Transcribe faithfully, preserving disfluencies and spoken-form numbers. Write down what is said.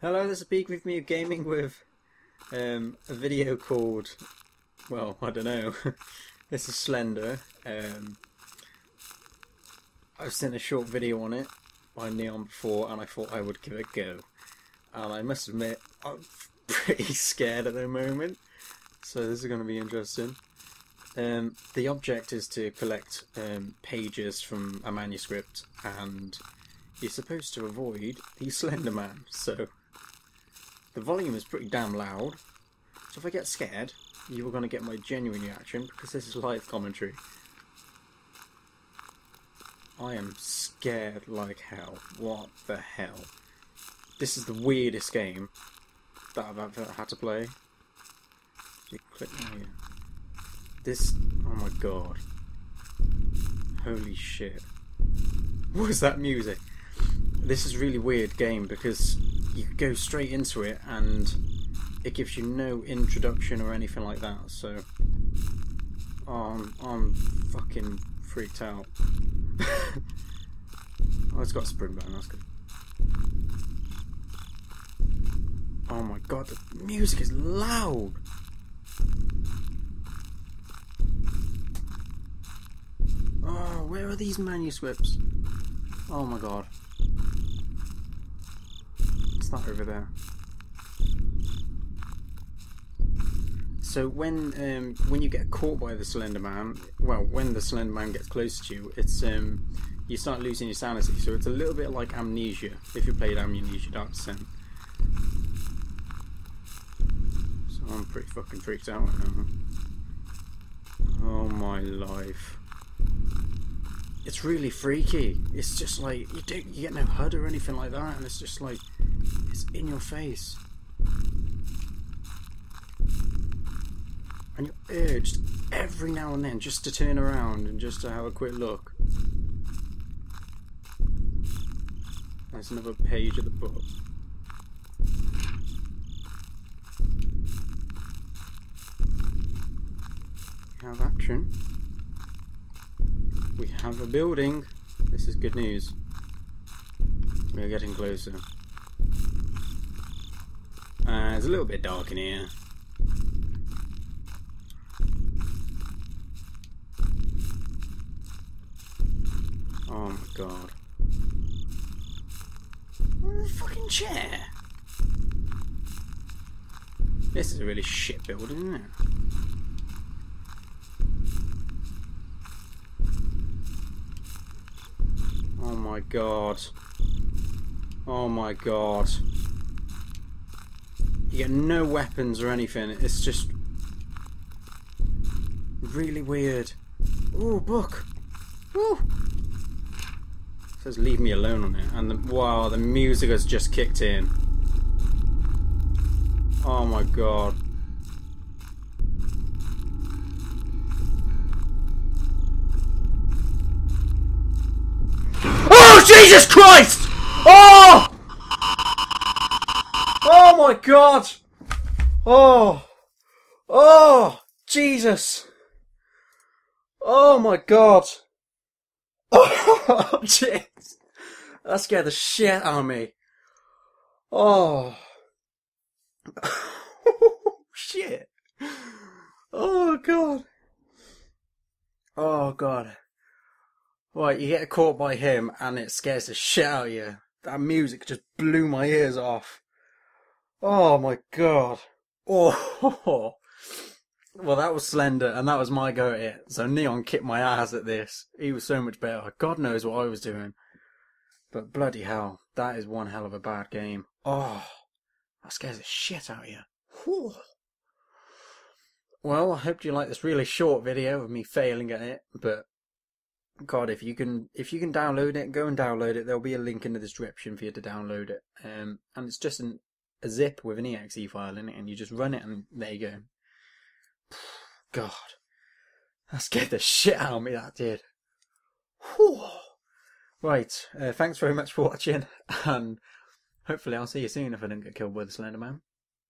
Hello, this is Beak With Mew Gaming with um, a video called, well, I don't know, this is Slender. Um, I've seen a short video on it by Neon before and I thought I would give it a go. And I must admit, I'm pretty scared at the moment, so this is going to be interesting. Um, the object is to collect um, pages from a manuscript and you're supposed to avoid the Slender Man, so... The volume is pretty damn loud, so if I get scared, you're going to get my genuine reaction because this is live commentary. I am scared like hell. What the hell? This is the weirdest game that I've ever had to play. You click here. This... oh my god. Holy shit. What is that music? This is a really weird game because you go straight into it and it gives you no introduction or anything like that, so oh, I'm, I'm fucking freaked out. Oh, it's got a spring button, that's good. Oh my god, the music is loud! Oh, where are these manuscripts? Oh my god. That over there. So when um, when you get caught by the Slender Man, well, when the Slender Man gets close to you, it's um, you start losing your sanity. So it's a little bit like Amnesia if you played Amnesia Dark Sin. So I'm pretty fucking freaked out right now. Oh my life! It's really freaky. It's just like you don't you get no H U D or anything like that, and it's just like. It's in your face. And you're urged every now and then just to turn around and just to have a quick look. There's another page of the book. We have action. We have a building. This is good news. We're getting closer. Uh, it's a little bit dark in here. Oh my god. The fucking chair! This is a really shit building, isn't it? Oh my god. Oh my god. You get no weapons or anything, it's just really weird. Ooh, book! Woo! It says Leave Me Alone on it, and the, wow, the music has just kicked in. Oh my god. Oh, Jesus Christ! Oh! Oh my god! Oh! Oh! Jesus! Oh my god! Oh jeez! That scared the shit out of me! Oh! Oh shit! Oh god! Oh god! Right, you get caught by him and it scares the shit out of you. That music just blew my ears off. Oh my god. Oh, well, that was Slender and that was my go at it. So Neon kicked my ass at this. He was so much better. God knows what I was doing. But bloody hell, that is one hell of a bad game. Oh, that scares the shit out of you. Whew. Well, I hope you like this really short video of me failing at it, but god, if you can if you can download it, go and download it. There'll be a link in the description for you to download it. Um and it's just an a zip with an E X E file in it, and you just run it and there you go. God, that scared the shit out of me, that did. Whew. Right, uh, thanks very much for watching, and hopefully I'll see you soon if I don't get killed by the Slender Man.